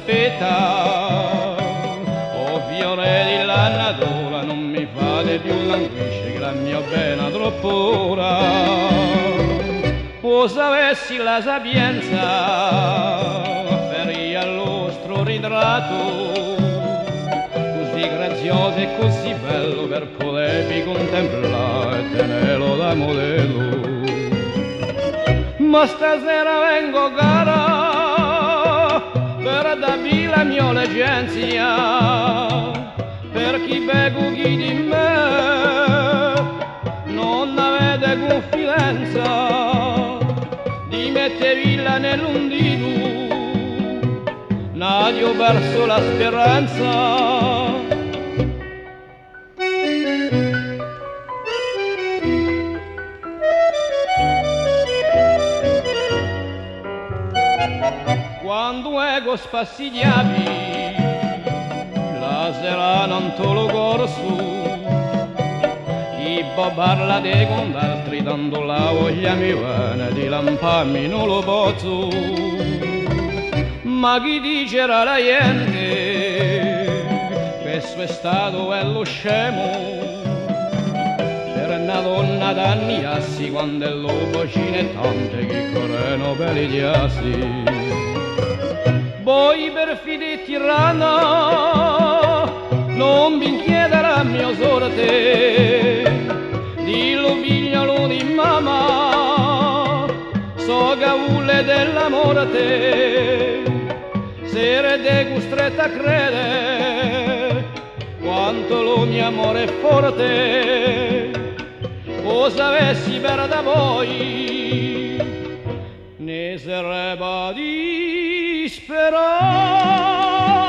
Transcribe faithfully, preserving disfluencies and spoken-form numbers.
aspetta. Oh Fiorelli, la natura non mi fate più languisce, gran mia bella tropp'ora. O se avessi la sapienza, farei al nostro ritratto, così grazioso e così bello per potervi contemplare e tenerlo da modello. Ma stasera vengo, cara, per darvi la mia leggenza, per chi bevo chi di me non avete confidenza, dimettevilla nell'un dito, nadio ho perso la speranza. Quando ego spassigliavi, la sera non te lo corso, chi parla di con altri, tanto la voglia mi viene di lamparmi non lo posso. Ma chi dice alla gente, questo è stato è lo scemo, per una donna d'anni assi, quando è l'uomo cine tante, che correno per i diassi. Voi per fidi tirano, non vi chiederà mio sorte, dillo figliolo di mamma, so cavule della morte, se rete costretta a credere, quanto lo mio amore è forte, cosa avessi per da voi, ne sarebbe di esperar.